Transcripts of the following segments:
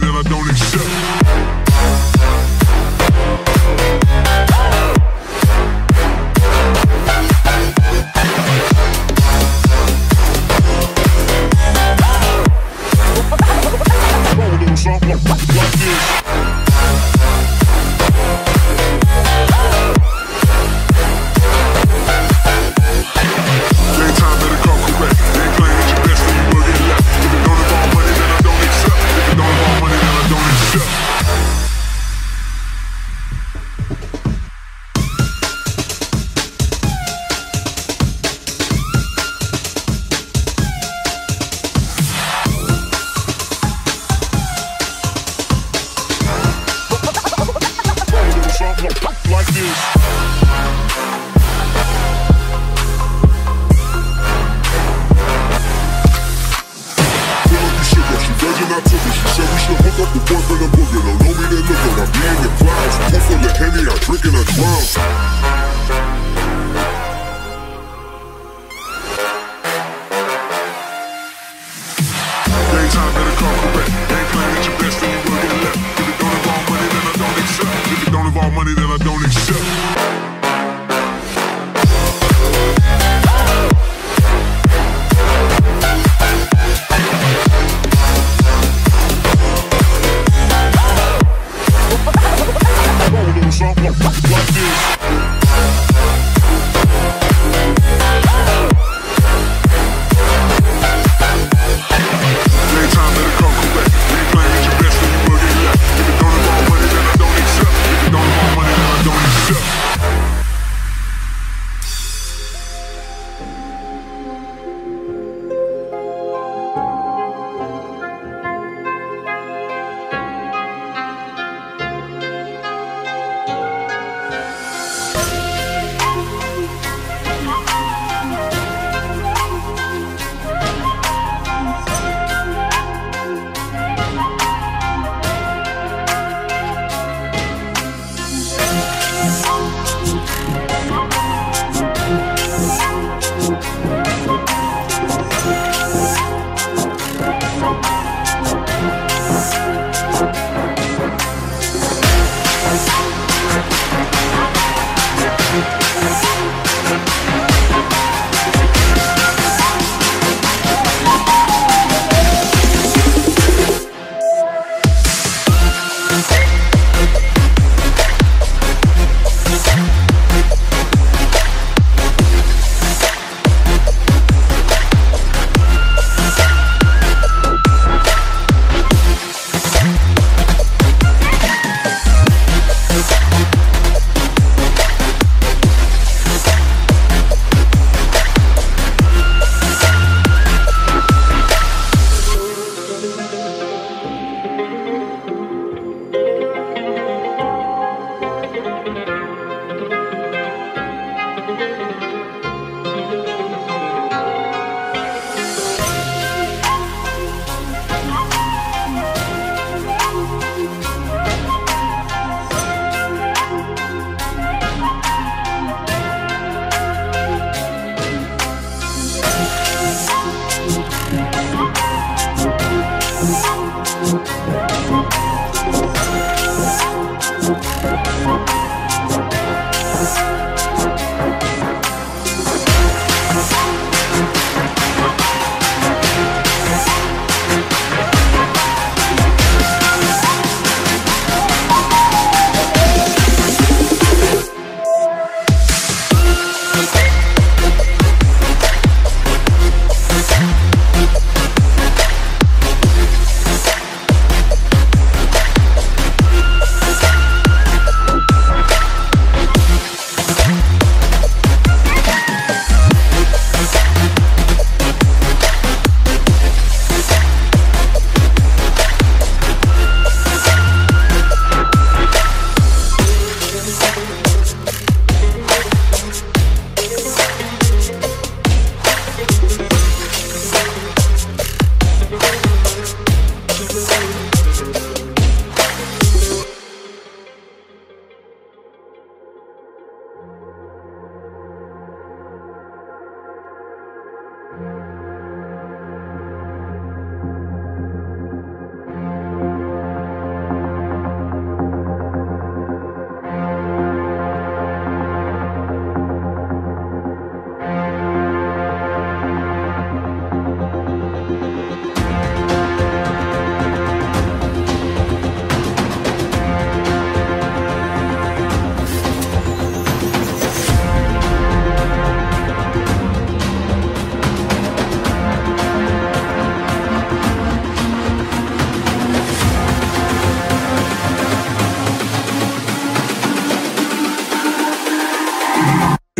that I don't accept. Like this.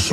It's